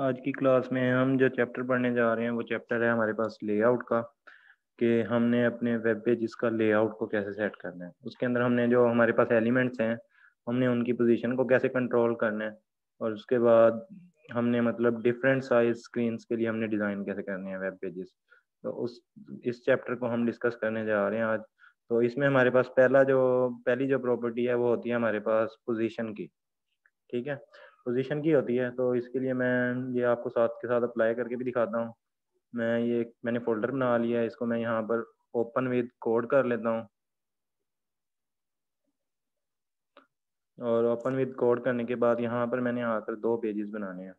आज की क्लास में हम जो चैप्टर पढ़ने जा रहे हैं वो चैप्टर है हमारे पास लेआउट का, कि हमने अपने वेब पेज इसका लेआउट को कैसे सेट करना है। उसके अंदर हमने जो हमारे पास एलिमेंट्स हैं हमने उनकी पोजीशन को कैसे कंट्रोल करना है, और उसके बाद हमने मतलब डिफरेंट साइज स्क्रीन्स के लिए हमने डिज़ाइन कैसे करने हैं वेब पेजेस। तो इस चैप्टर को हम डिस्कस करने जा रहे हैं आज। तो इसमें हमारे पास पहली जो प्रॉपर्टी है वो होती है हमारे पास पोजीशन की। ठीक है, पोजीशन की होती है। तो इसके लिए मैं ये आपको साथ के साथ अप्लाई करके भी दिखाता हूँ। मैंने फोल्डर बना लिया है, इसको मैं यहाँ पर ओपन विद कोड कर लेता हूँ। और ओपन विद कोड करने के बाद यहाँ पर मैंने आकर दो पेजेस बनाने हैं,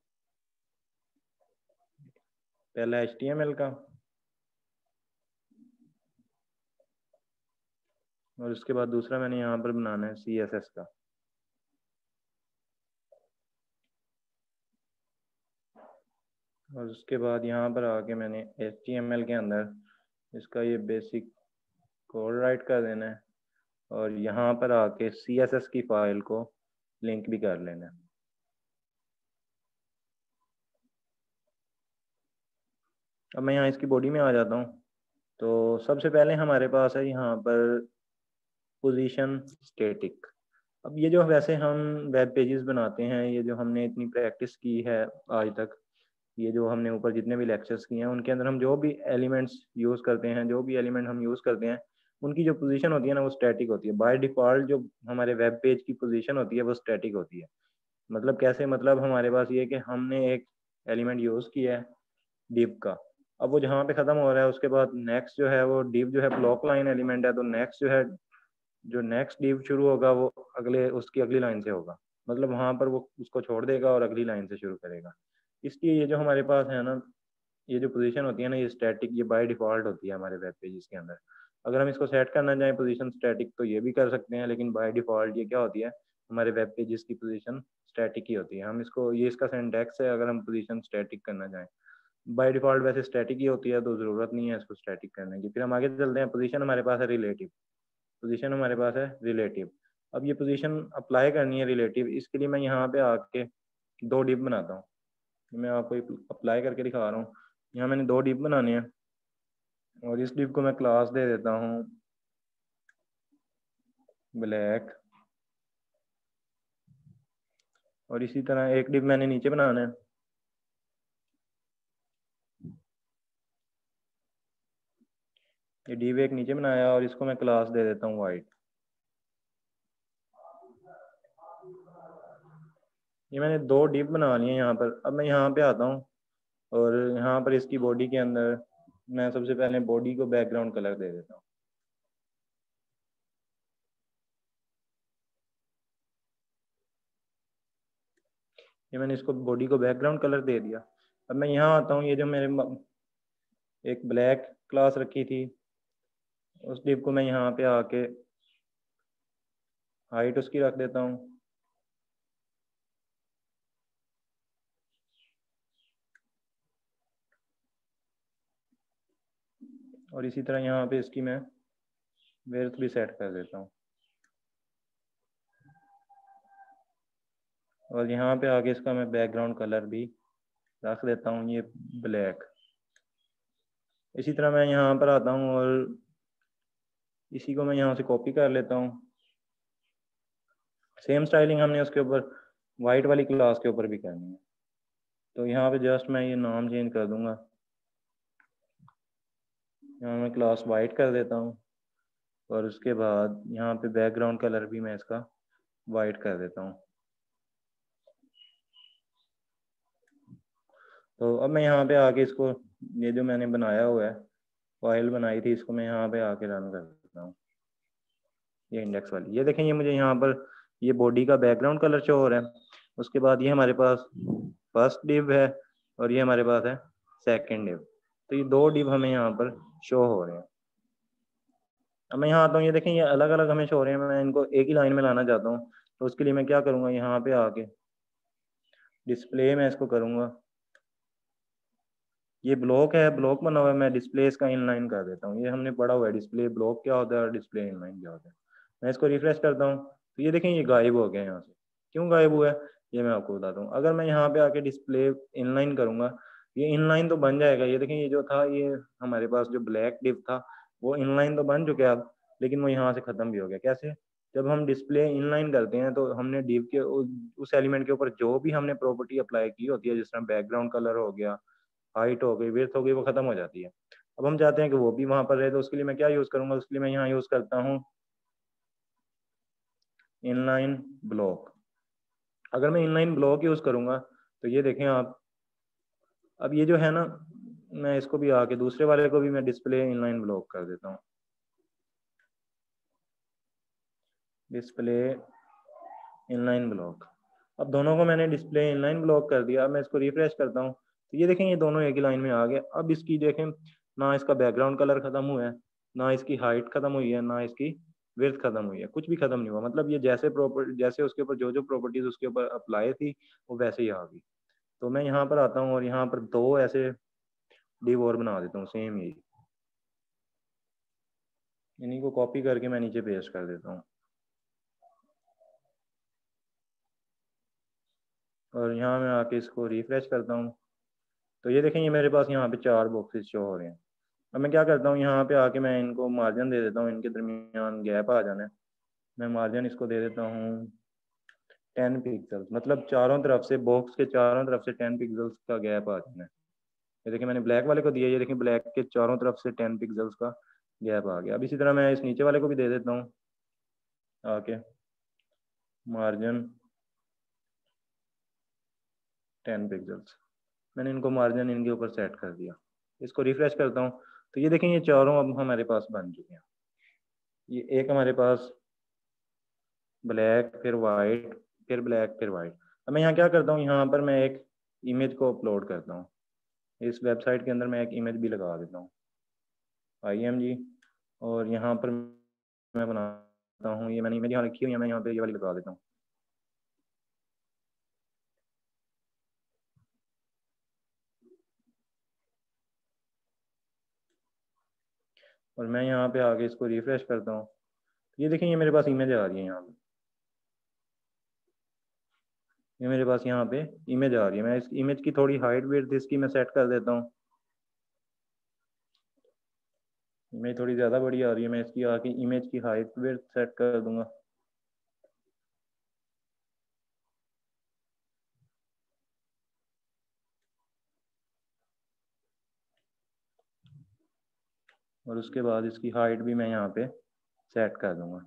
पहला HTML का और उसके बाद दूसरा मैंने यहाँ पर बनाना है CSS का। और उसके बाद यहाँ पर आके मैंने HTML के अंदर इसका ये बेसिक कोड राइट कर देना है, और यहाँ पर आके CSS की फाइल को लिंक भी कर लेना है। अब मैं यहाँ इसकी बॉडी में आ जाता हूँ। तो सबसे पहले हमारे पास है यहाँ पर पोजीशन स्टैटिक। अब ये जो वैसे हम वेब पेजेस बनाते हैं, ये जो हमने इतनी प्रैक्टिस की है आज तक, ये जो हमने ऊपर जितने भी लेक्चर्स किए हैं उनके अंदर हम जो भी एलिमेंट्स यूज़ करते हैं, जो भी एलिमेंट हम यूज़ करते हैं उनकी जो पोजीशन होती है ना वो स्टैटिक होती है। बाय डिफ़ॉल्ट जो हमारे वेब पेज की पोजीशन होती है वो स्टैटिक होती है। मतलब कैसे? मतलब हमारे पास ये कि हमने एक एलिमेंट यूज़ किया है डिव का, अब वो जहाँ पे ख़त्म हो रहा है उसके बाद नेक्स्ट जो है वो डिव जो है ब्लॉक लाइन एलिमेंट है, तो नेक्स्ट जो नेक्स्ट डिव शुरू होगा वो उसकी अगली लाइन से होगा। मतलब वहाँ पर वो उसको छोड़ देगा और अगली लाइन से शुरू करेगा। इसलिए ये जो हमारे पास है ना, ये जो पोजीशन होती है ना, ये स्टैटिक, ये बाय डिफ़ॉल्ट होती है हमारे वेब पेजेस के अंदर। अगर हम इसको सेट करना चाहें पोजीशन स्टैटिक तो ये भी कर सकते हैं, लेकिन बाय डिफ़ॉल्ट ये क्या होती है, हमारे वेब पेजेस की पोजीशन स्टैटिक ही होती है। हम इसको, ये इसका सिंटैक्स है अगर हम पोजीशन स्टैटिक करना चाहें। बाय डिफ़ॉल्ट वैसे स्टैटिक ही होती है, तो ज़रूरत नहीं है इसको स्टैटिक करने की। फिर हम आगे चलते हैं। पोजीशन हमारे पास है रिलेटिव। पोजीशन हमारे पास है रिलेटिव। अब ये पोजीशन अप्लाई करनी है रिलेटिव, इसके लिए मैं यहाँ पे आके दो डिव बनाता हूँ। मैं आपको अप्लाई करके दिखा रहा हूँ। यहाँ मैंने दो डिव बनाने हैं और इस डिव को मैं क्लास दे देता हूँ ब्लैक, और इसी तरह एक डिव मैंने नीचे बनाना है। ये डिव एक नीचे बनाया और इसको मैं क्लास दे देता हूँ वाइट। ये मैंने दो डिव बना लिए यहाँ पर। अब मैं यहाँ पे आता हूँ और यहाँ पर इसकी बॉडी के अंदर मैं सबसे पहले बॉडी को बैकग्राउंड कलर दे देता हूँ। ये मैंने इसको बॉडी को बैकग्राउंड कलर दे दिया। अब मैं यहाँ आता हूँ, ये जो मेरे एक ब्लैक क्लास रखी थी उस डिव को मैं यहाँ पे आके हाइट उसकी रख देता हूँ। और इसी तरह यहाँ पे इसकी मैं विड्थ भी सेट कर देता हूँ। और यहाँ पे आके इसका मैं बैकग्राउंड कलर भी रख देता हूँ, ये ब्लैक। इसी तरह मैं यहाँ पर आता हूँ और इसी को मैं यहाँ से कॉपी कर लेता हूँ। सेम स्टाइलिंग हमने उसके ऊपर वाइट वाली क्लास के ऊपर भी करनी है। तो यहाँ पे जस्ट मैं ये नाम चेंज कर दूंगा, यहाँ मैं क्लास वाइट कर देता हूँ और उसके बाद यहाँ पे बैकग्राउंड कलर भी मैं इसका वाइट कर देता हूँ। तो अब मैं यहाँ पे आके इसको, ये जो मैंने बनाया हुआ है फाइल बनाई थी, इसको मैं यहाँ पे आके रन कर देता हूँ, ये इंडेक्स वाली। ये देखें, ये मुझे यहाँ पर ये बॉडी का बैकग्राउंड कलर शो हो रहा है। उसके बाद ये हमारे पास फर्स्ट डिव है और ये हमारे पास है सेकंड डिव। तो ये दो डिव हमें यहाँ पर शो हो रहे हैं। अब मैं यहाँ आता हूँ, ये देखें, ये अलग अलग हमें शो हो रहे हैं। मैं इनको एक ही लाइन में लाना चाहता हूँ, तो उसके लिए मैं क्या करूँगा, यहाँ पे आके डिस्प्ले में इसको करूँगा। ये ब्लॉक है, ब्लॉक बना हुआ है, मैं डिस्प्ले इसका इनलाइन कर देता हूँ। ये हमने पढ़ा हुआ है डिस्प्ले ब्लॉक क्या होता है और डिस्प्ले इनलाइन क्या होता है। मैं इसको रिफ्रेश करता हूँ तो ये देखें, ये गायब हो गया यहाँ से। क्यों गायब हुआ है? ये मैं आपको बताता हूँ। अगर मैं यहाँ पे आके डिस्प्ले इनलाइन करूंगा, ये इनलाइन तो बन जाएगा। ये देखें, ये जो था ये हमारे पास जो ब्लैक डिव था वो इनलाइन तो बन चुके अब, लेकिन वो यहाँ से खत्म भी हो गया। कैसे? जब हम डिस्प्ले इनलाइन करते हैं तो हमने डिव के उस एलिमेंट के ऊपर जो भी हमने प्रॉपर्टी अप्लाई की होती है, जिस तरह बैकग्राउंड कलर हो गया, हाइट हो गई, विड्थ हो गई, वो खत्म हो जाती है। अब हम चाहते हैं कि वो भी वहां पर रहे, तो उसके लिए मैं क्या यूज करूंगा? उसके लिए मैं यहाँ यूज करता हूँ इनलाइन ब्लॉक। अगर मैं इनलाइन ब्लॉक यूज करूंगा तो ये देखें आप, अब ये जो है ना, मैं इसको भी आके दूसरे वाले को भी मैं डिस्प्ले इनलाइन ब्लॉक कर देता हूँ। डिस्प्ले इनलाइन ब्लॉक, अब दोनों को मैंने डिस्प्ले इनलाइन ब्लॉक कर दिया। अब मैं इसको रिफ्रेश करता हूँ तो ये देखें ये दोनों एक ही लाइन में आ गए। अब इसकी देखें ना, इसका बैकग्राउंड कलर खत्म हुआ है, ना इसकी हाइट खत्म हुई है, ना इसकी विड्थ खत्म हुई है, कुछ भी खत्म नहीं हुआ। मतलब ये जैसे उसके ऊपर जो जो प्रॉपर्टीज उसके ऊपर अप्लाई थी वो वैसे ही आ गई। तो मैं यहाँ पर आता हूँ और यहाँ पर दो ऐसे डिव और बना देता हूँ, सेम यही, इन्हीं को कॉपी करके मैं नीचे पेस्ट कर देता हूँ। और यहाँ मैं आके इसको रिफ्रेश करता हूँ तो ये देखें ये मेरे पास यहाँ पे चार बॉक्सेस शो हो रहे हैं। अब मैं क्या करता हूँ, यहाँ पे आके मैं इनको मार्जिन दे देता हूँ, इनके दरमियान गैप आ जाना है। मैं मार्जिन इसको दे देता हूँ 10 पिक्सल्स, मतलब चारों तरफ से बॉक्स के चारों तरफ से 10 पिक्सल्स का गैप आ जाना है। ये देखिए मैंने ब्लैक वाले को दिया, ये देखिए ब्लैक के चारों तरफ से 10 पिक्सल्स का गैप आ गया। अब इसी तरह मैं इस नीचे वाले को भी दे देता हूँ आके मार्जिन 10 पिक्सल्स। मैंने इनको मार्जिन इनके ऊपर सेट कर दिया। इसको रिफ्रेश करता हूँ तो ये देखें ये चारों अब हमारे पास बन चुके हैं। ये एक हमारे पास ब्लैक, फिर वाइट, फिर ब्लैक, फिर वाइट। अब मैं यहाँ क्या करता हूँ, यहाँ पर मैं एक इमेज को अपलोड करता हूँ। इस वेबसाइट के अंदर मैं एक इमेज भी लगा देता हूँ IMG, और यहाँ पर मैं बनाता हूँ, ये मैंने इमेज यहाँ लिखी हुई है, मैं यहाँ पे ये वाली लगा देता हूँ। और मैं यहाँ पे आके इसको रिफ्रेश करता हूँ, ये देखें ये मेरे पास इमेज आ रही है। यहाँ पे ये मेरे पास यहाँ पे इमेज आ रही है। मैं इस इमेज की थोड़ी हाइट विड्थ इसकी मैं सेट कर देता हूँ। इमेज थोड़ी ज्यादा बड़ी आ रही है, मैं इसकी आके इमेज की हाइट विड्थ सेट कर दूंगा। और उसके बाद इसकी हाइट भी मैं यहाँ पे सेट कर दूंगा।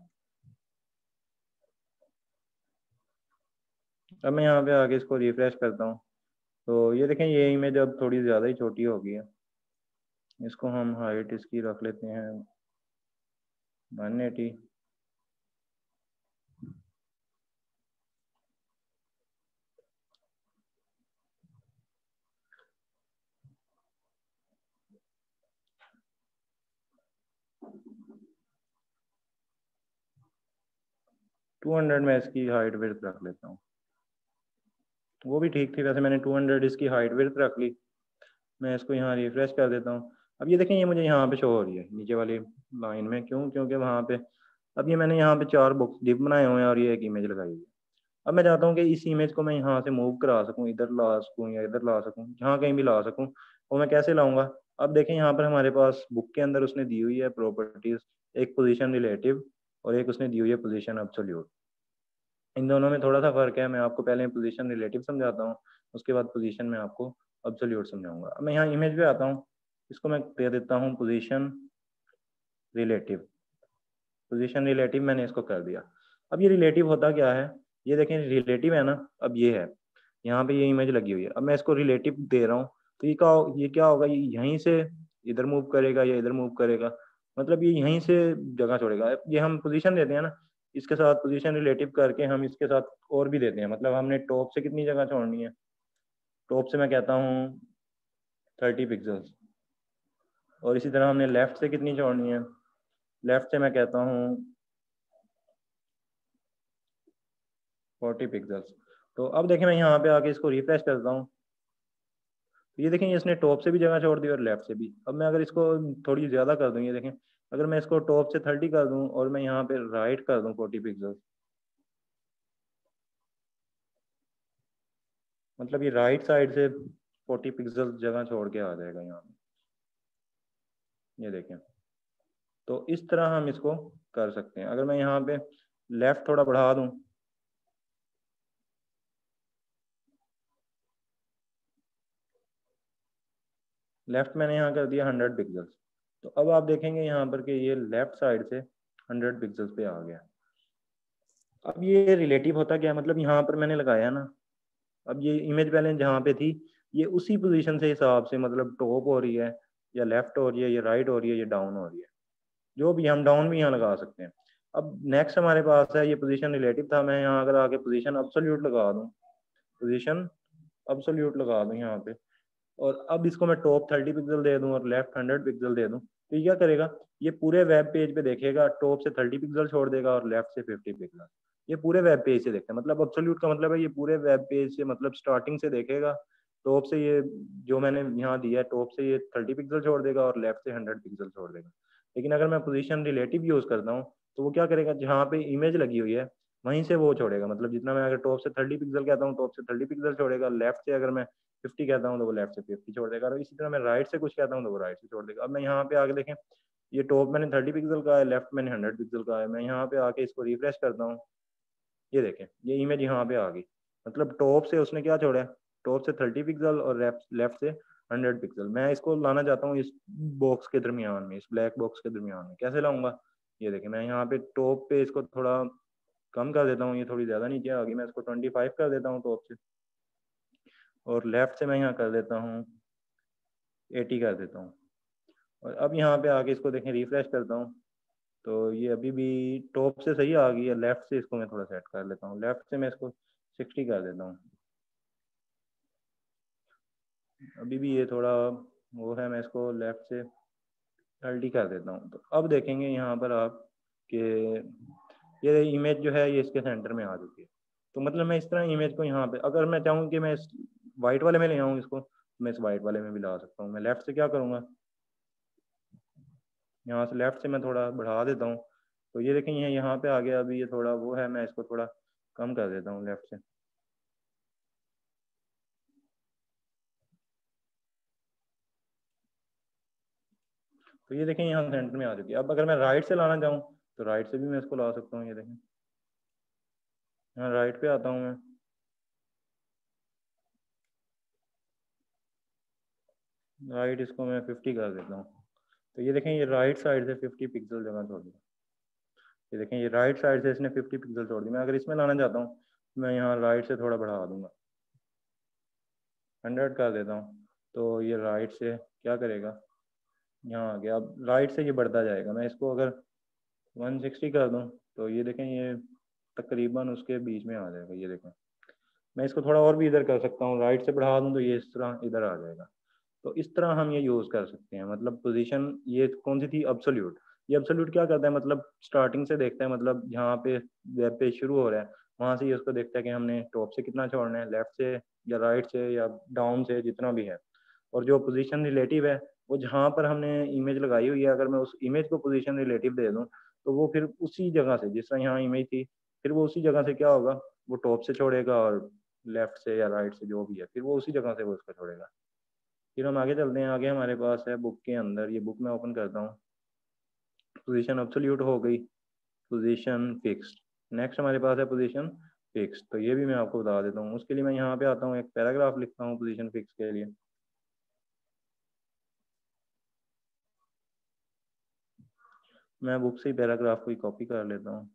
अब मैं यहाँ पे आके इसको रिफ्रेश करता हूँ तो ये देखें ये इमेज अब थोड़ी ज़्यादा ही छोटी हो गई है। इसको हम हाइट इसकी रख लेते हैं 180। मैं इसकी हाइट विड्थ रख लेता हूँ, वो भी ठीक थी वैसे। मैंने 200 इसकी हाइट विड्थ रख ली। मैं इसको यहाँ रिफ्रेश कर देता हूँ। अब ये देखें ये मुझे यहाँ पे शो हो रही है नीचे वाली लाइन में, क्यों? क्योंकि वहाँ पे अब ये मैंने यहाँ पे चार बॉक्स डिप बनाए हुए हैं और ये एक इमेज लगाई हुई है। अब मैं चाहता हूँ कि इस इमेज को मैं यहाँ से मूव करा सकूँ, इधर ला सकूँ या इधर ला सकूँ, जहाँ कहीं भी ला सकूँ। वो मैं कैसे लाऊंगा? अब देखें यहाँ पर हमारे पास बुक के अंदर उसने दी हुई है प्रॉपर्टीज, एक पोजिशन रिलेटिव और एक उसने दी हुई है पोजीशन एब्सोल्यूट। इन दोनों में थोड़ा सा फर्क है। मैं आपको पहले पोजीशन रिलेटिव समझाता हूँ, उसके बाद पोजीशन में आपको एब्सोल्यूट समझाऊंगा। अब मैं यहाँ इमेज पे आता हूँ, इसको मैं दे देता हूँ पोजीशन रिलेटिव। पोजीशन रिलेटिव मैंने इसको कर दिया। अब ये रिलेटिव होता क्या है, ये देखें रिलेटिव है ना। अब ये है, यहाँ पे ये इमेज लगी हुई है। अब मैं इसको रिलेटिव दे रहा हूँ तो ये क्या होगा, ये यहीं से इधर मूव करेगा या इधर मूव करेगा, मतलब ये यहीं से जगह छोड़ेगा। ये हम पोजीशन देते हैं ना, इसके साथ पोजीशन रिलेटिव करके हम इसके साथ और भी देते हैं। मतलब हमने टॉप से कितनी जगह छोड़नी है, टॉप से मैं कहता हूँ 30 पिक्सल्स, और इसी तरह हमने लेफ्ट से कितनी छोड़नी है, लेफ्ट से मैं कहता हूँ 40 पिक्सल्स। तो अब देखें मैं यहाँ पे आके इसको रिफ्रेश करता हूँ तो ये देखें इसने टॉप से भी जगह छोड़ दी और लेफ्ट से भी। अब मैं अगर इसको थोड़ी ज़्यादा कर दूं, ये देखें अगर मैं इसको टॉप से 30 कर दूं और मैं यहाँ पे राइट कर दूं 40 पिक्सल मतलब ये राइट साइड से 40 पिक्सल जगह छोड़ के आ जाएगा यहाँ पे, ये देखें। तो इस तरह हम इसको कर सकते हैं। अगर मैं यहाँ पे लेफ्ट थोड़ा बढ़ा दूं, लेफ्ट मैंने यहाँ कर दिया 100 पिक्सल्स, तो अब आप देखेंगे यहाँ पर कि ये लेफ्ट साइड से 100 पिक्सल्स पे आ गया। अब ये रिलेटिव होता क्या है, मतलब यहाँ पर मैंने लगाया ना, अब ये इमेज पहले जहाँ पे थी ये उसी पोजीशन से हिसाब से मतलब टॉप हो रही है या लेफ्ट हो रही है या राइट हो रही है या डाउन हो रही है, जो भी हम डाउन भी यहाँ लगा सकते हैं। अब नेक्स्ट हमारे पास है ये पोजीशन रिलेटिव था, मैं यहाँ अगर आके पोजीशन एब्सोल्यूट लगा दूँ, पोजीशन एब्सोल्यूट लगा दूँ यहाँ पे, और अब इसको मैं टॉप 30 पिक्सल दे दूँ और लेफ्ट 100 पिक्सल दे दूँ, तो ये क्या करेगा, ये पूरे वेब पेज पे देखेगा, टॉप से 30 पिक्सल छोड़ देगा और लेफ्ट से 50 पिक्सल। ये पूरे वेब पेज से देखते हैं, मतलब एब्सोल्यूट का मतलब है ये पूरे वेब पेज से, मतलब स्टार्टिंग से देखेगा, टॉप से ये जो मैंने यहाँ दिया है टॉप से ये 30 पिक्सल छोड़ देगा और लेफ्ट से 100 पिक्सल छोड़ देगा। लेकिन अगर मैं पोजीशन रिलेटिव यूज़ करता हूँ तो वो क्या करेगा, जहाँ पे इमेज लगी हुई है वहीं से वो छोड़ेगा, मतलब जितना मैं अगर टॉप से 30 पिक्सल कहता हूँ टॉप से 30 पिक्सल छोड़ेगा, लेफ्ट से अगर मैं 50 कहता हूँ तो वो लेफ्ट से 50 छोड़ देगा, और इसी तरह मैं राइट से कुछ कहता हूँ तो वो राइट से छोड़ देगा। अब मैं यहाँ पे आके देखें, ये टॉप मैंने 30 पिक्सल का है, लेफ्ट मैंने 100 पिक्सल का है, मैं यहाँ पे आके इसको रिफ्रेश करता हूँ, ये देखें ये इमेज यहाँ पे आ गई, मतलब टॉप से उसने क्या छोड़ा है, टॉप से 30 पिक्सल और लेफ्ट से 100 पिक्सल। मैं इसको लाना चाहता हूँ इस बॉक्स के दरमियान में, इस ब्लैक बॉक्स के दरमियान में, कैसे लाऊंगा, ये देखें मैं यहाँ पे टॉप पे इसको थोड़ा कम कर देता हूँ, ये थोड़ी ज़्यादा नीचे आ गई, मैं इसको 25 कर देता हूँ टॉप से, और लेफ्ट से मैं यहाँ कर देता हूँ 80 कर देता हूँ, और अब यहाँ पे आके इसको देखें रिफ्रेश करता हूँ तो ये अभी भी टॉप से सही आ गई है, लेफ्ट से इसको मैं थोड़ा सेट कर लेता हूँ, लेफ्ट से मैं इसको 60 कर देता हूँ, अभी भी ये थोड़ा वो है, मैं इसको लेफ्ट से 30 कर देता हूँ। तो अब देखेंगे यहाँ पर आप कि ये इमेज जो है ये इसके सेंटर में आ चुकी है। तो मतलब मैं इस तरह इमेज को यहाँ पे अगर मैं चाहूँ कि मैं इस वाइट वाले में ले आऊँ इसको, मैं इस वाइट वाले में भी ला सकता हूँ। मैं लेफ्ट से क्या करूँगा, यहाँ से लेफ्ट से मैं थोड़ा बढ़ा देता हूँ तो ये देखें ये यहाँ पे आ गया, अभी ये थोड़ा वो है, मैं इसको थोड़ा कम कर देता हूँ लेफ्ट से, तो ये देखें यहाँ सेंटर में आ चुकी है। अब अगर मैं राइट से लाना चाहूँ तो राइट से भी मैं इसको ला सकता हूँ, ये देखें यहाँ राइट पे आता हूँ मैं, राइट इसको मैं 50 कर देता हूँ तो ये देखें ये राइट साइड से 50 पिक्सल जगह छोड़ दिया, ये देखें ये राइट साइड से इसने 50 पिक्सल छोड़ दी। मैं अगर इसमें लाना चाहता हूँ मैं यहाँ राइट से थोड़ा बढ़ा दूंगा, 100 कर देता हूँ तो ये राइट से क्या करेगा, यहाँ आ गया। अब राइट से ये बढ़ता जाएगा, मैं इसको अगर 160 कर दूँ तो ये देखें ये तकरीबन उसके बीच में आ जाएगा। ये देखें मैं इसको थोड़ा और भी इधर कर सकता हूँ, राइट से बढ़ा दूँ तो ये इस तरह इधर आ जाएगा। तो इस तरह हम ये यूज़ कर सकते हैं, मतलब पोजीशन ये कौन सी थी, एब्सोल्यूट। ये एब्सोल्यूट क्या करता है, मतलब स्टार्टिंग से देखता है, मतलब जहाँ पे वेब पेज शुरू हो रहा है वहाँ से ये उसको देखता है कि हमने टॉप से कितना छोड़ना है, लेफ्ट से या राइट से या डाउन से, जितना भी है। और जो पोजीशन रिलेटिव है वो जहाँ पर हमने इमेज लगाई हुई है, अगर मैं उस इमेज को पोजीशन रिलेटिव दे दूँ तो वो फिर उसी जगह से, जिस तरह यहाँ इमेज थी, फिर वो उसी जगह से क्या होगा, वो टॉप से छोड़ेगा और लेफ्ट से या राइट से जो भी है, फिर वो उसी जगह से वो उसका छोड़ेगा। फिर हम आगे चलते हैं, आगे हमारे पास है बुक के अंदर, ये बुक मैं ओपन करता हूँ, पोजीशन एब्सोल्यूट हो गई, पोजीशन फिक्स्ड, नेक्स्ट हमारे पास है पोजीशन फिक्स्ड, तो ये भी मैं आपको बता देता हूँ। उसके लिए मैं यहाँ पे आता हूँ, एक पैराग्राफ लिखता हूँ पोजीशन फिक्स के लिए, मैं बुक से ही पैराग्राफ को ही कॉपी कर लेता हूँ।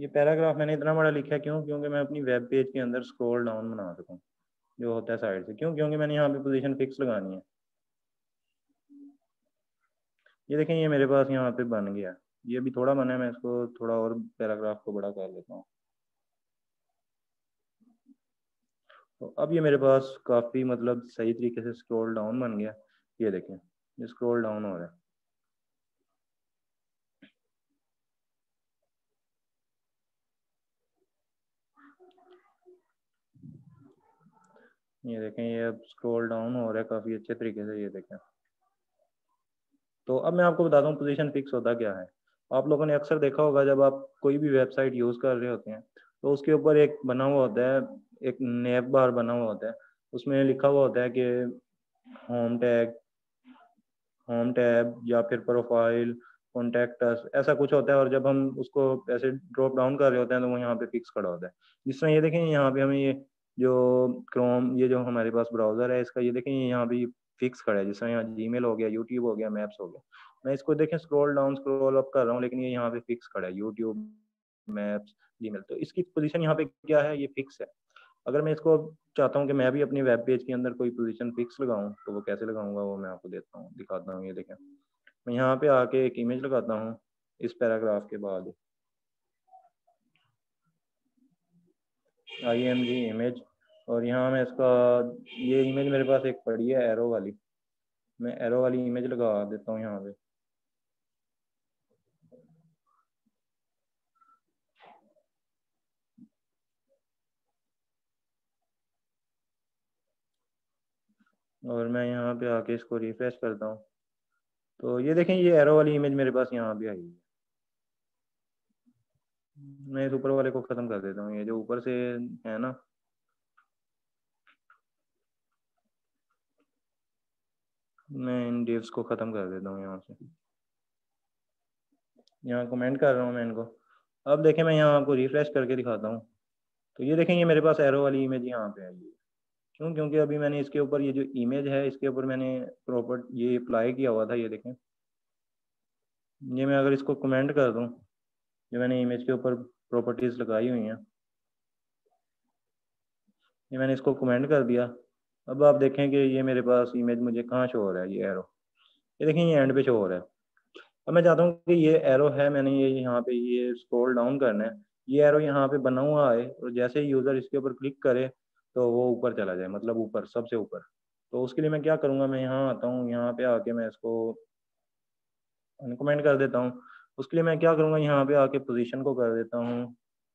ये पैराग्राफ मैंने इतना बड़ा लिखा है क्यों, क्योंकि मैं अपनी वेब पेज के अंदर स्क्रॉल डाउन बना सकूँ जो होता है साइड से, क्यों, क्योंकि मैंने यहाँ पे पोजीशन फिक्स लगानी है। ये देखें ये मेरे पास यहाँ पे बन गया, ये भी थोड़ा बना है, मैं इसको थोड़ा और पैराग्राफ को बड़ा कर लेता हूँ। तो अब ये मेरे पास काफ़ी मतलब सही तरीके से स्क्रॉल डाउन बन गया, ये देखें ये स्क्रॉल डाउन हो रहा है। ये देखें, ये अब स्क्रॉल डाउन हो रहा है काफ़ी अच्छे तरीके से, ये देखें। तो अब मैं आपको बताता हूँ पोजीशन फिक्स होता क्या है। आप लोगों ने अक्सर देखा होगा जब आप कोई भी वेबसाइट यूज़ कर रहे होते हैं तो उसके ऊपर एक बना हुआ होता है, एक नेव बार बना हुआ होता है, उसमें लिखा हुआ होता है कि होम टैग, होम टैब या फिर प्रोफाइल, कॉन्टैक्ट अस, ऐसा कुछ होता है। और जब हम उसको ऐसे ड्रॉप डाउन कर रहे होते हैं तो वो यहाँ पे फिक्स खड़ा होता है। जिस तरह ये देखें, यहाँ पे हमें ये जो क्रोम, ये जो हमारे पास ब्राउजर है इसका, ये देखें यहाँ पे फिक्स खड़ा है। जिस तरह यहाँ जीमेल हो गया, यूट्यूब हो गया, मैप्स हो गया। मैं इसको देखें स्क्रॉल डाउन स्क्रॉल अप कर रहा हूँ, लेकिन ये यहाँ पे फिक्स खड़ा है, यूट्यूब, मैप्स, जीमेल। तो इसकी पोजीशन यहाँ पे क्या है, ये फिक्स है। अगर मैं इसको चाहता हूँ कि मैं भी अपनी वेब पेज के अंदर कोई पोजीशन फिक्स लगाऊँ तो वो कैसे लगाऊंगा, वो मैं आपको देता हूँ, दिखाता हूँ। ये देखें, मैं यहाँ पे आके एक इमेज लगाता हूँ इस पैराग्राफ के बाद, img इमेज। और यहाँ मैं इसका, ये इमेज मेरे पास एक पड़ी है एरो वाली, मैं एरो वाली इमेज लगा देता हूँ यहाँ पे। और मैं यहाँ पे आके इसको रिफ्रेश करता हूँ तो ये देखें, ये एरो वाली इमेज मेरे पास यहाँ भी आई है। मैं इस ऊपर वाले को खत्म कर देता हूँ, ये जो ऊपर से है ना। मैं इन डिव्स को खत्म कर देता हूँ यहाँ से, यहाँ कमेंट कर रहा हूँ मैं इनको। अब देखें, मैं यहाँ आपको रिफ्रेश करके दिखाता हूँ तो ये देखें, ये मेरे पास एरो वाली इमेज यहाँ पे आई है। क्यों? क्योंकि अभी मैंने इसके ऊपर, ये जो इमेज है इसके ऊपर मैंने प्रॉपर ये अप्लाई किया हुआ था। ये देखें, ये मैं अगर इसको कमेंट कर दूं, जो मैंने इमेज के ऊपर प्रॉपर्टीज लगाई हुई हैं, ये मैंने इसको कमेंट कर दिया। अब आप देखें कि ये मेरे पास इमेज मुझे कहाँ शो हो रहा है, ये एरो, ये देखें ये एंड पे शो हो रहा है। अब मैं चाहता हूँ कि ये एरो है, मैंने ये यहाँ पे ये स्क्रॉल डाउन करना है, ये एरो यहाँ पे बना हुआ है और जैसे ही यूजर इसके ऊपर क्लिक करे तो वो ऊपर चला जाए, मतलब ऊपर, सबसे ऊपर। तो उसके लिए मैं क्या करूँगा, मैं यहाँ आता हूँ, यहाँ पे आके मैं इसको अनकमेंट कर देता हूँ। उसके लिए मैं क्या करूँगा, यहाँ पे आके पोजीशन को कर देता हूँ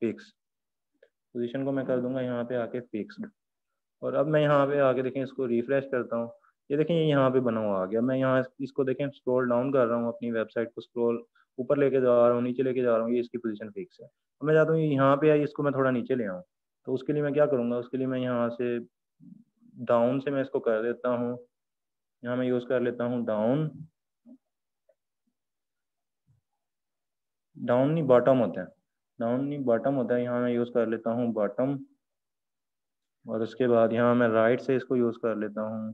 फिक्स, पोजीशन को मैं कर दूंगा यहाँ पे आके फिक्स्ड। और अब मैं यहाँ पे आके देखें इसको रिफ्रेश करता हूँ, ये देखें ये यहाँ पे बना हुआ आ गया। मैं यहाँ इसको देखें स्क्रॉल डाउन कर रहा हूँ, अपनी वेबसाइट को स्क्रॉल ऊपर लेके जा रहा हूँ, नीचे लेके जा रहा हूँ, ये इसकी पोजीशन फिक्स है। मैं चाहता हूँ यहाँ पे आई, इसको मैं थोड़ा नीचे ले आऊँ, तो उसके लिए मैं क्या करूँगा, उसके लिए मैं यहाँ से डाउन से मैं इसको कर देता हूँ, यहाँ मैं यूज़ कर लेता हूँ डाउन, डाउन नहीं बॉटम होता है, डाउन नहीं बॉटम होता है, यहाँ मैं यूज़ कर लेता हूँ बॉटम। और उसके बाद यहाँ मैं राइट से इसको यूज़ कर लेता हूँ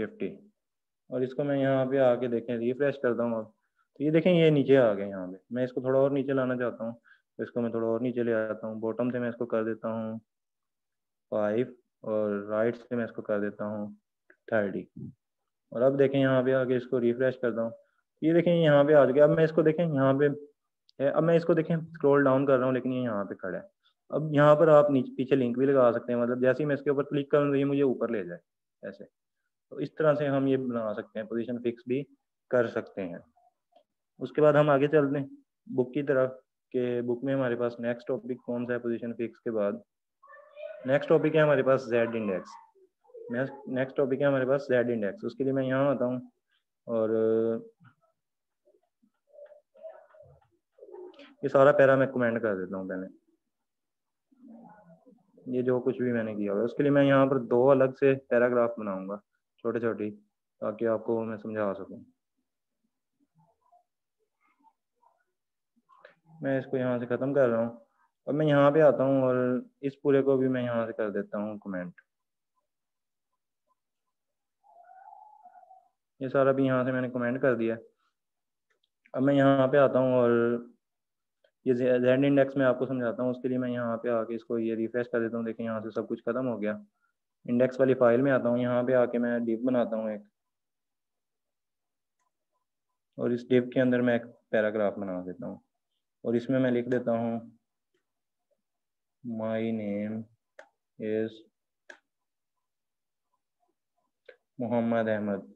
50। और इसको मैं यहाँ पे आके देखें रिफ्रेश करता हूँ अब, तो ये देखें ये नीचे आ गया। यहाँ पे मैं इसको थोड़ा और नीचे लाना चाहता हूँ, इसको मैं थोड़ा और नीचे ले आता हूँ, बॉटम से मैं इसको कर देता हूँ 5 और राइट से मैं इसको कर देता हूँ 30। और अब देखें यहाँ पे आके इसको रिफ्रेश करता हूँ, ये देखें यहाँ पे आ गया। अब मैं इसको देखें यहाँ पे, अब मैं इसको देखें स्क्रॉल डाउन कर रहा हूँ, लेकिन ये यहाँ पे खड़ा है। अब यहाँ पर आप पीछे लिंक भी लगा सकते हैं, मतलब जैसे ही मैं इसके ऊपर क्लिक करूँ तो ये मुझे ऊपर ले जाए, ऐसे। तो इस तरह से हम ये बना सकते हैं, पोजीशन फिक्स भी कर सकते हैं। उसके बाद हम आगे चलते हैं बुक की तरफ, कि बुक में हमारे पास नेक्स्ट टॉपिक कौन सा है पोजीशन फिक्स के बाद। नेक्स्ट टॉपिक है हमारे पास जेड इंडेक्स, नेक्स्ट टॉपिक है हमारे पास जेड इंडेक्स। उसके लिए मैं यहाँ आता हूँ और ये सारा पैरा मैं कमेंट कर देता हूँ पहले, ये जो कुछ भी मैंने किया हुआ है। उसके लिए मैं यहाँ पर 2 अलग से पैराग्राफ बनाऊंगा छोटे छोटी, ताकि आपको मैं समझा सकूँ। मैं इसको यहाँ से ख़त्म कर रहा हूँ और मैं यहाँ पे आता हूँ और इस पूरे को भी मैं यहाँ से कर देता हूँ कमेंट। ये सारा भी यहाँ से मैंने कमेंट कर दिया। अब मैं यहाँ पे आता हूँ और ये जेड इंडेक्स में आपको समझाता हूँ। उसके लिए मैं यहाँ पे आके इसको ये रिफ्रेश कर देता हूँ, देखिए यहाँ से सब कुछ ख़त्म हो गया। इंडेक्स वाली फाइल में आता हूँ, यहाँ पे आके मैं डिव बनाता हूँ एक, और इस डिव के अंदर मैं एक पैराग्राफ बना देता हूँ और इसमें मैं लिख देता हूँ my name is Mohammad Ahmad.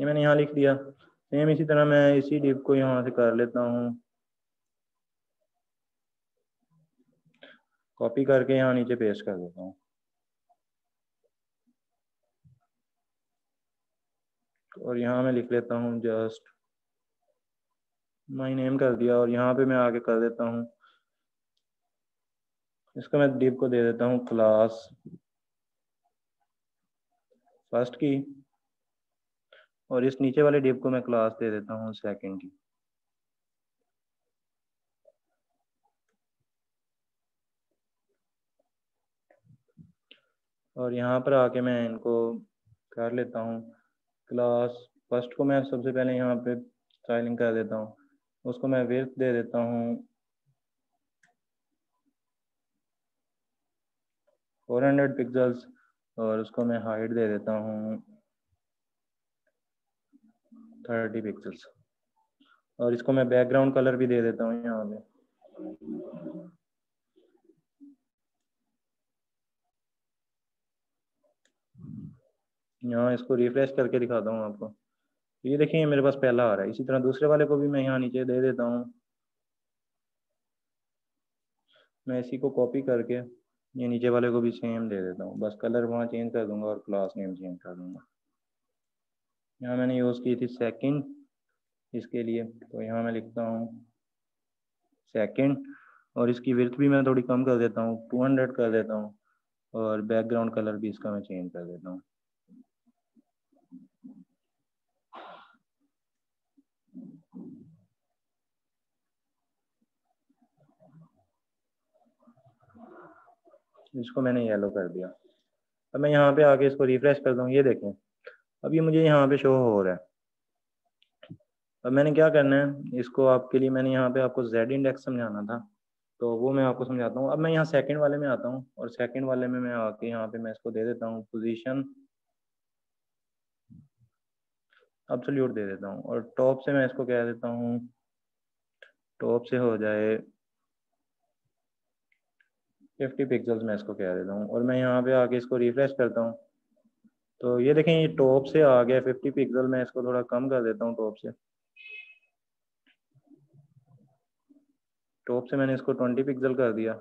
ये मैंने यहाँ लिख दिया। सेम इसी तरह मैं इसी डिव को यहाँ से कर लेता हूँ कॉपी करके यहाँ नीचे पेस्ट कर देता हूँ और यहाँ मैं लिख लेता हूँ जस्ट माय नेम कर दिया और यहाँ पे मैं आके कर देता हूँ इसका मैं डीप को दे देता हूँ क्लास फर्स्ट की और इस नीचे वाले डीप को मैं क्लास दे देता हूँ सेकंड की। और यहाँ पर आके मैं इनको कर लेता हूँ क्लास फर्स्ट को मैं सबसे पहले यहाँ पे स्टाइलिंग कर देता हूँ, उसको मैं विड्थ दे देता हूँ 400 पिक्सल्स और उसको मैं हाइट दे देता हूँ 30 पिक्सल्स और इसको मैं बैकग्राउंड कलर भी दे देता हूँ यहाँ पे। यहाँ इसको रिफ्रेश करके दिखाता हूँ आपको, ये देखिए मेरे पास पहला आ रहा है। इसी तरह दूसरे वाले को भी मैं यहाँ नीचे दे देता हूँ, मैं इसी को कॉपी करके ये नीचे वाले को भी सेम दे देता हूँ, बस कलर वहाँ चेंज कर दूंगा और क्लास नेम चेंज कर दूंगा। यहाँ मैंने यूज़ की थी सेकंड इसके लिए, तो यहाँ मैं लिखता हूँ सेकंड और इसकी विड्थ भी मैं थोड़ी कम कर देता हूँ 200 कर देता हूँ और बैकग्राउंड कलर भी इसका मैं चेंज कर देता हूँ। इसको मैंने येलो कर दिया। अब मैं यहाँ पे आके इसको रिफ्रेश करता हूँ, ये देखें अब ये मुझे यहाँ पे शो हो रहा है। अब मैंने क्या करना है इसको आपके लिए, मैंने यहाँ पे आपको जेड इंडेक्स समझाना था तो वो मैं आपको समझाता हूँ। अब मैं यहाँ सेकंड वाले में आता हूँ और सेकंड वाले में मैं आके यहाँ पे मैं इसको दे देता हूँ पोजीशन एब्सोल्यूट दे देता हूँ और टॉप से मैं इसको कह देता हूँ टॉप से हो जाए 50 पिक्सल्स मैं इसको कह देता हूँ और मैं यहाँ पे आके इसको रिफ्रेश करता हूँ तो ये देखें ये टॉप से आ गया 50 पिक्सल। मैं इसको थोड़ा कम कर देता हूँ टॉप से मैंने इसको 20 पिक्सल कर दिया,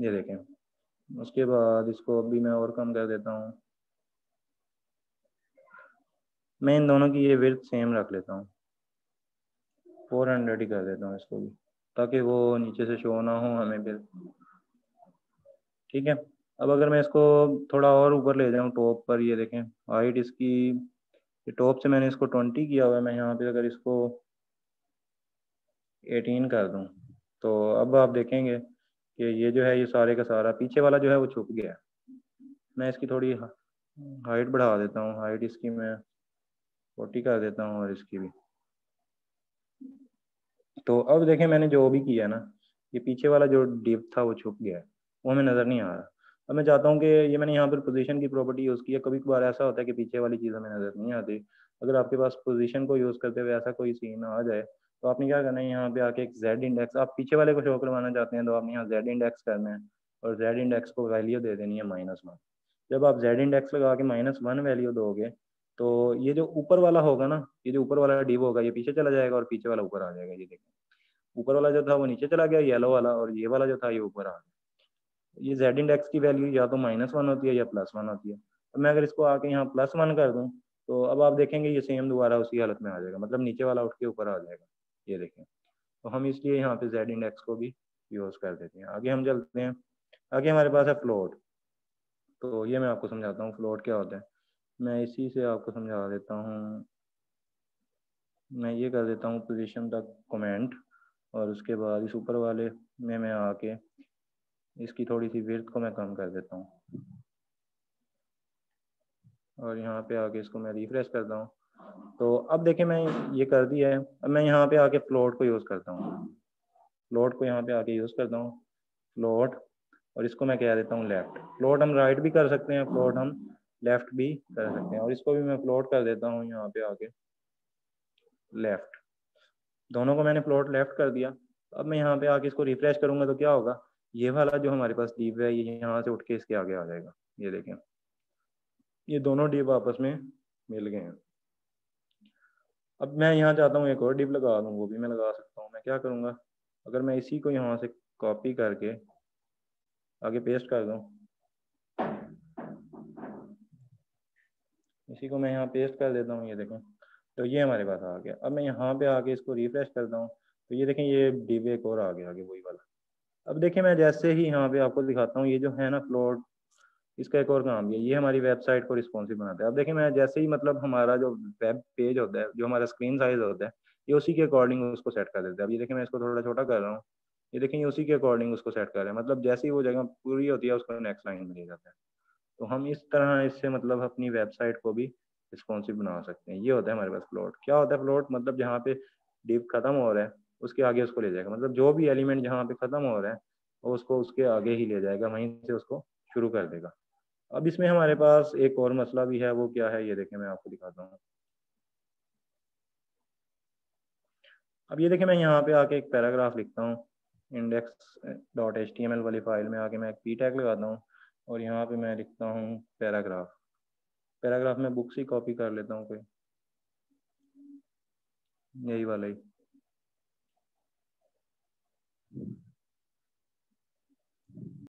ये देखें। उसके बाद इसको अभी मैं और कम कर देता हूँ, मैं इन दोनों की ये विड्थ सेम रख लेता हूँ 400 ही कर देता हूँ इसको भी ताकि वो नीचे से शो ना हो हमें फिर, ठीक है। अब अगर मैं इसको थोड़ा और ऊपर ले जाऊँ टॉप पर, ये देखें हाइट इसकी टॉप से मैंने इसको 20 किया हुआ है, मैं यहाँ पे अगर इसको 18 कर दूँ तो अब आप देखेंगे कि ये जो है ये सारे का सारा पीछे वाला जो है वो छुप गया। मैं इसकी थोड़ी हाइट बढ़ा देता हूँ, हाइट इसकी मैं 40 कर देता हूँ और इसकी भी। तो अब देखें मैंने जो भी किया ना ये पीछे वाला जो डीप था वो छुप गया है, वो हमें नज़र नहीं आ रहा। अब मैं चाहता हूँ कि ये मैंने यहाँ पर पोजीशन की प्रॉपर्टी यूज़ की है। कभी कभार ऐसा होता है कि पीछे वाली चीज़ हमें नज़र नहीं आती, अगर आपके पास पोजीशन को यूज़ करते हुए ऐसा कोई सीन आ जाए तो आपने क्या करना है यहाँ पे आके एक जेड इंडेक्स, आप पीछे वाले को शो करवाना चाहते हैं तो आपने यहाँ जेड इंडेक्स करना है और जेड इंडेक्स को वैल्यू दे देनी है -1। जब आप जेड इंडेक्स लगा के -1 वैल्यू दोगे तो ये जो ऊपर वाला होगा ना, ये जो ऊपर वाला डीप होगा ये पीछे चला जाएगा और पीछे वाला ऊपर आ जाएगा। ये देखें ऊपर वाला जो था वो नीचे चला गया येलो वाला और ये वाला जो था ये ऊपर आ गया। ये जेड इंडेक्स की वैल्यू या तो -1 होती है या +1 होती है। अब मैं अगर इसको आके यहाँ +1 कर दूँ तो अब आप देखेंगे ये सेम दोबारा उसी हालत में आ जाएगा, मतलब नीचे वाला उठ के ऊपर आ जाएगा। ये देखें तो हम इसलिए यहाँ पे जेड इंडेक्स को भी यूज़ कर देते हैं। आगे हम चलते हैं, आगे हमारे पास है फ्लोट। तो ये मैं आपको समझाता हूँ फ्लोट क्या होता है, मैं इसी से आपको समझा देता हूँ। मैं ये कर देता हूँ पोजीशन तक कमेंट और उसके बाद इस ऊपर वाले में मैं आके इसकी थोड़ी सी विड्थ को मैं कम कर देता हूँ और यहाँ पे आके इसको मैं रिफ्रेश करता हूँ। तो अब देखिए मैं ये कर दिया है। अब मैं यहाँ पे आके फ्लोट को यूज़ करता हूँ, फ्लोट को यहाँ पे आके यूज़ करता हूँ फ्लोट और इसको मैं कह देता हूँ लेफ्ट। फ्लोट हम राइट भी कर सकते हैं, फ्लोट हम लेफ्ट भी कर सकते हैं और इसको भी मैं फ्लोट कर देता हूँ यहाँ पे आके लेफ्ट। दोनों को मैंने फ्लोट लेफ्ट कर दिया। अब मैं यहाँ पे आके इसको रिफ्रेश करूंगा तो क्या होगा, ये वाला जो हमारे पास डीप है ये यहाँ से उठ के इसके आगे आ जाएगा। ये देखें ये दोनों डीप आपस में मिल गए हैं। अब मैं यहाँ चाहता हूँ एक और डीप लगा दूँ, वो भी मैं लगा सकता हूँ। मैं क्या करूँगा, अगर मैं इसी को यहाँ से कॉपी करके आगे पेस्ट कर दूं, इसी को मैं यहाँ पेस्ट कर देता हूँ। ये देखें, तो ये हमारे पास आ गया। अब मैं यहाँ पे आके इसको रिफ्रेश करता हूँ तो ये देखें ये डीबी एक और आ गया, आगे वही वाला। अब देखें मैं जैसे ही यहाँ पे आपको दिखाता हूँ, ये जो है ना फ्लोट, इसका एक और काम है, ये हमारी वेबसाइट को रिस्पॉन्सिव बनाता है। अब देखें मैं जैसे ही मतलब हमारा जो वेब पेज होता है, जो हमारा स्क्रीन साइज होता है, ये उसी के अकॉर्डिंग उसको सेट कर देते हैं। अब ये देखें मैं इसको थोड़ा छोटा कर रहा हूँ, ये देखें ये उसी के अकॉर्डिंग उसको सेट कर रहे हैं। मतलब जैसे ही वो जगह पूरी होती है उसको नेक्स्ट लाइन में ले जाता है। तो हम इस तरह इससे मतलब अपनी वेबसाइट को भी रिस्पॉन्सिव बना सकते हैं। ये होता है हमारे पास फ्लोट। क्या होता है फ्लोट? मतलब जहाँ पे डिप खत्म हो रहा है उसके आगे उसको ले जाएगा, मतलब जो भी एलिमेंट जहाँ पे खत्म हो रहा है वो उसको उसके आगे ही ले जाएगा, वहीं से उसको शुरू कर देगा। अब इसमें हमारे पास एक और मसला भी है, वो क्या है ये देखें मैं आपको दिखाता हूँ। अब ये देखें मैं यहाँ पे आके एक पैराग्राफ लिखता हूँ, index.html वाली फाइल में आके मैं एक पी टैग लगाता हूँ और यहाँ पे मैं लिखता हूँ पैराग्राफ। पैराग्राफ में बुक्स ही कॉपी कर लेता हूँ, कोई यही वाला ही।